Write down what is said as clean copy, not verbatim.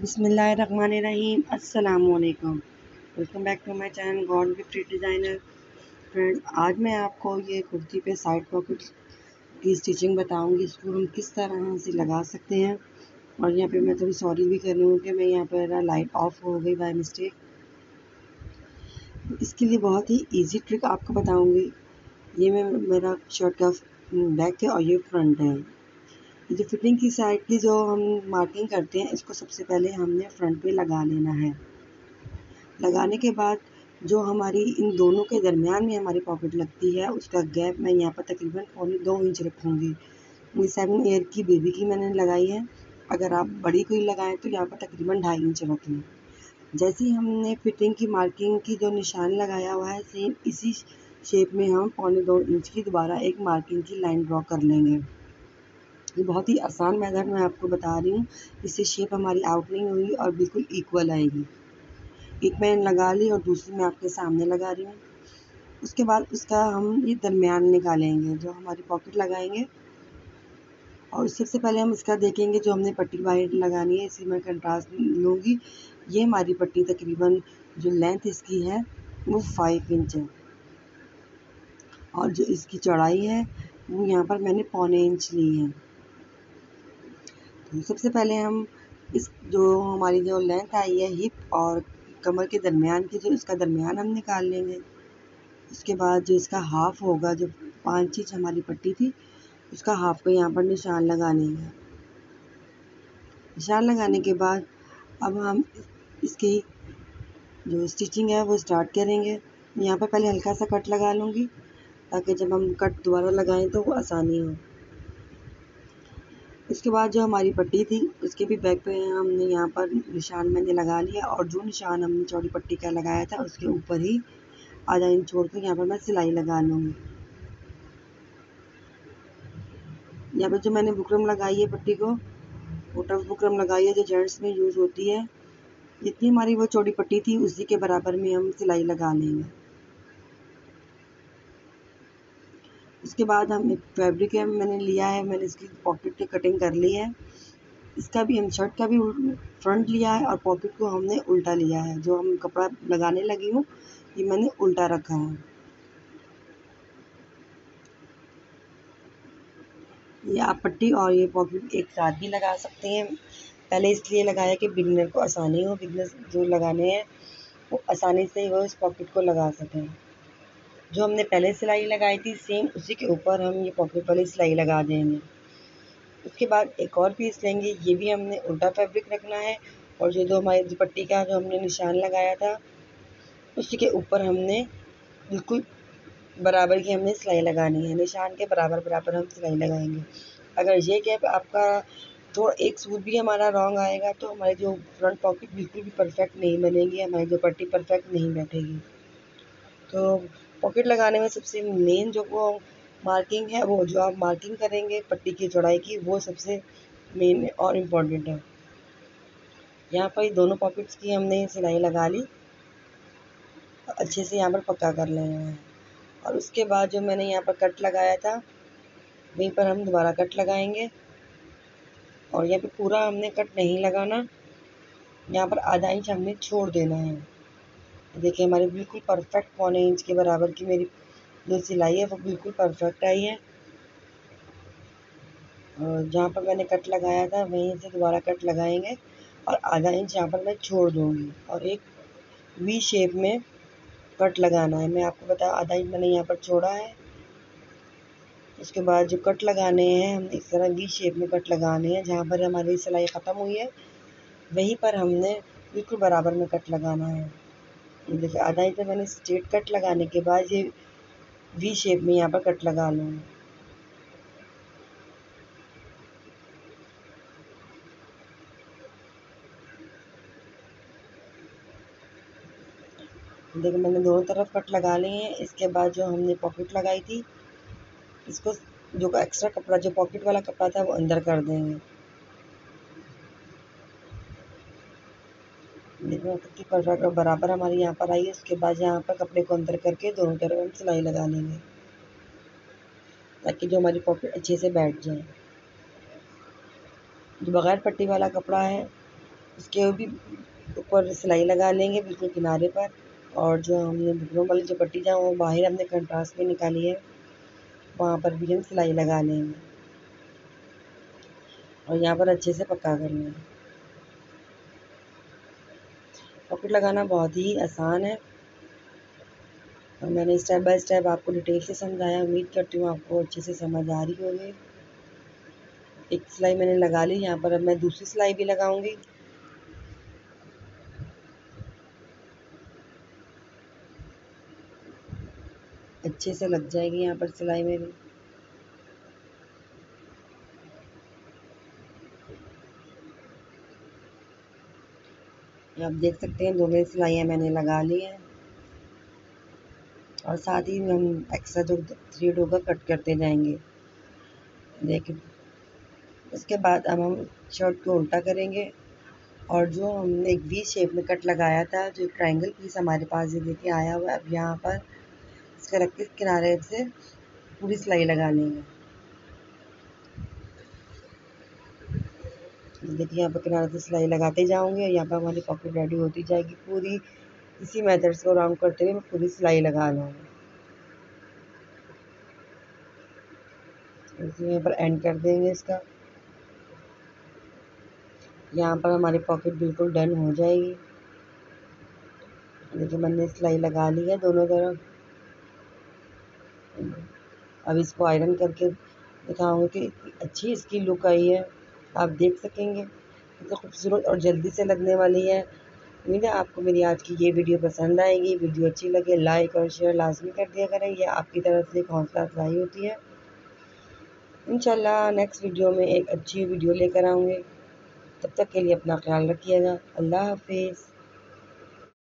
बिस्मिल्लाहिर्रहमानिर्रहीम, अस्सलामुअलैकुम। Welcome back to my channel God gifted designer. Friends, आज मैं आपको ये कुर्ती पे साइड पॉकेट की स्टिचिंग बताऊंगी। इसको हम किस तरह से लगा सकते हैं। और यहाँ पे मैं थोड़ी सॉरी भी कर रही हूँ कि मैं यहाँ पर लाइट ऑफ हो गई बाय मिस्टेक। इसके लिए बहुत ही ईजी ट्रिक आपको बताऊँगी। ये मेरा शर्ट का बैक है और ये फ्रंट है। जो फिटिंग की साइड की जो हम मार्किंग करते हैं, इसको सबसे पहले हमने फ्रंट पे लगा लेना है। लगाने के बाद जो हमारी इन दोनों के दरमियान में हमारी पॉकेट लगती है, उसका गैप मैं यहाँ पर तकरीबन 2.5 इंच रखूँगी। ये 7 ईयर की बेबी की मैंने लगाई है। अगर आप बड़ी कोई लगाएं तो यहाँ पर तकरीबन 2.5 इंच रख लें। जैसे ही हमने फिटिंग की मार्किंग की जो निशान लगाया हुआ है, सेम इसी शेप में हम 2.5 इंच की दोबारा एक मार्किंग की लाइन ड्रॉ कर लेंगे। ये बहुत ही आसान मेथड मैं आपको बता रही हूँ। इससे शेप हमारी आउटलाइन होगी और बिल्कुल इक्वल आएगी। एक मैंने लगा ली और दूसरी मैं आपके सामने लगा रही हूँ। उसके बाद उसका हम ये दरमियान निकालेंगे जो हमारी पॉकेट लगाएंगे। और सबसे पहले हम इसका देखेंगे जो हमने पट्टी बाहर लगानी है। इसी मैं कंट्रास्ट लूँगी। ये हमारी पट्टी तकरीबन जो लेंथ इसकी है वो 5 इंच है और जो इसकी चौड़ाई है वो यहाँ पर मैंने 1.25 इंच ली है। सबसे पहले हम इस जो हमारी जो लेंथ आई है हिप और कमर के दरमियान की, जो इसका दरमियान हम निकाल लेंगे। उसके बाद जो इसका हाफ़ होगा, जो 5 इंच हमारी पट्टी थी, उसका हाफ़ को यहाँ पर निशान लगा लेंगे। निशान लगाने के बाद अब हम इसकी जो स्टिचिंग है वो स्टार्ट करेंगे। यहाँ पर पहले हल्का सा कट लगा लूँगी ताकि जब हम कट दोबारा लगाएं तो वो आसानी हो। उसके बाद जो हमारी पट्टी थी उसके भी बैक पे हमने यहाँ पर निशान मैंने लगा लिया। और जो निशान हमने चौड़ी पट्टी का लगाया था उसके ऊपर ही 0.5 इंच छोड़ कर यहाँ पर मैं सिलाई लगा लूँगी। यहाँ पर जो मैंने बुकरम लगाई है पट्टी को, वो टफ बुकरम लगाई है जो जेंट्स में यूज़ होती है। जितनी हमारी वो चौड़ी पट्टी थी उसी के बराबर में हम सिलाई लगा लेंगे। उसके बाद हम एक फैब्रिक है मैंने लिया है, मैंने इसकी पॉकेट की कटिंग कर ली है। इसका भी हम शर्ट का भी फ्रंट लिया है और पॉकेट को हमने उल्टा लिया है। जो हम कपड़ा लगाने लगी हूँ ये मैंने उल्टा रखा है। ये आप पट्टी और ये पॉकेट एक साथ भी लगा सकते हैं। पहले इसलिए लगाया कि बिगनर को आसानी हो, बिगनर जो लगाने हैं वो आसानी से वो इस पॉकेट को लगा सकें। जो हमने पहले सिलाई लगाई थी सेम उसी के ऊपर हम ये पॉकेट वाली सिलाई लगा देंगे। उसके बाद एक और पीस लेंगे, ये भी हमने उल्टा फैब्रिक रखना है। और जो दो हमारी दुपट्टी का जो हमने निशान लगाया था उसी के ऊपर हमने बिल्कुल बराबर की हमने सिलाई लगानी है। निशान के बराबर बराबर हम सिलाई लगाएंगे। अगर ये गैप आपका थोड़ा एक सूट भी हमारा रॉन्ग आएगा तो हमारी जो फ्रंट पॉकेट बिल्कुल भी परफेक्ट नहीं बनेगी, हमारी जो पट्टी परफेक्ट नहीं बैठेगी। तो पॉकेट लगाने में सबसे मेन जो वो मार्किंग है, वो जो आप मार्किंग करेंगे पट्टी की चौड़ाई की, वो सबसे मेन और इम्पॉर्टेंट है। यहाँ पर दोनों पॉकेट्स की हमने सिलाई लगा ली, अच्छे से यहाँ पर पक्का कर लेना है। और उसके बाद जो मैंने यहाँ पर कट लगाया था वहीं पर हम दोबारा कट लगाएंगे। और यहाँ पे पूरा हमने कट नहीं लगाना, यहाँ पर 0.5 इंच हमने छोड़ देना है। देखिए हमारे बिल्कुल परफेक्ट 0.25 इंच के बराबर की मेरी जो सिलाई है वो बिल्कुल परफेक्ट आई है। और जहाँ पर मैंने कट लगाया था वहीं से दोबारा कट लगाएंगे और 0.5 इंच यहाँ पर मैं छोड़ दूँगी और एक वी शेप में कट लगाना है। मैं आपको बता 0.5 इंच मैंने यहाँ पर छोड़ा है। उसके बाद जो कट लगाने हैं हमने इस तरह वी शेप में कट लगाने हैं। जहाँ पर हमारी सिलाई ख़त्म हुई है वहीं पर हमने बिल्कुल बराबर में कट लगाना है। देखिए 0.5 इंच पर मैंने स्ट्रेट कट लगाने के बाद ये वी शेप में यहाँ पर कट लगा लूँगी। देखिए मैंने दोनों तरफ कट लगा लिए हैं। इसके बाद जो हमने पॉकेट लगाई थी इसको जो एक्स्ट्रा कपड़ा जो पॉकेट वाला कपड़ा था वो अंदर कर देंगे। देखो कितनी परफेक्ट और बराबर हमारी यहाँ पर आई है। उसके बाद यहाँ पर कपड़े को अंदर करके दोनों तरफ हम सिलाई लगा लेंगे ताकि जो हमारी पॉकेट अच्छे से बैठ जाए। जो बग़ैर पट्टी वाला कपड़ा है उसके भी ऊपर सिलाई लगा लेंगे बिल्कुल किनारे पर। और जो हमने बुकरों वाली जो पट्टी जहाँ वो बाहर हमने कंट्रास्ट में निकाली है वहाँ पर भी हम सिलाई लगा लेंगे और यहाँ पर अच्छे से पक्का कर लेंगे। पॉकेट लगाना बहुत ही आसान है और मैंने स्टेप बाय स्टेप आपको डिटेल से समझाया। उम्मीद करती हूँ आपको अच्छे से समझ आ रही होगी। एक सिलाई मैंने लगा ली, यहाँ पर अब मैं दूसरी सिलाई भी लगाऊंगी। अच्छे से लग जाएगी यहाँ पर सिलाई में भी। आप देख सकते हैं दोनों सिलाइयाँ मैंने लगा ली हैं और साथ ही हम एक्स्ट्रा जो थ्रेड होगा कट करते जाएंगे। देखिए उसके बाद अब हम शर्ट को उल्टा करेंगे और जो हमने एक वी शेप में कट लगाया था, जो ट्रायंगल पीस हमारे पास ये लेके आया हुआ है, अब यहाँ पर इसका रख के किनारे से पूरी सिलाई लगा लेंगे। देखिए यहाँ पर किनारे से सिलाई लगाते जाऊँगी और यहाँ पर हमारी पॉकेट रेडी होती जाएगी। पूरी इसी मेथड से राउंड करते हुए मैं पूरी सिलाई लगा लूँगी। इसी यहाँ पर एंड कर देंगे इसका। यहाँ पर हमारी पॉकेट बिल्कुल डन हो जाएगी। देखिए मैंने सिलाई लगा ली है दोनों तरफ। अब इसको आयरन करके दिखाऊँगी कि अच्छी इसकी लुक आई है, आप देख सकेंगे। तो खूबसूरत और जल्दी से लगने वाली है। उम्मीद है आपको मेरी आज की ये वीडियो पसंद आएगी। वीडियो अच्छी लगे लाइक और शेयर लाजमी कर दिया करें, यह आपकी तरफ से एक हौसला अफजाई होती है। इंशाल्लाह नेक्स्ट वीडियो में एक अच्छी वीडियो लेकर आऊँगी। तब तक के लिए अपना ख्याल रखिएगा। अल्लाह हाफिज़।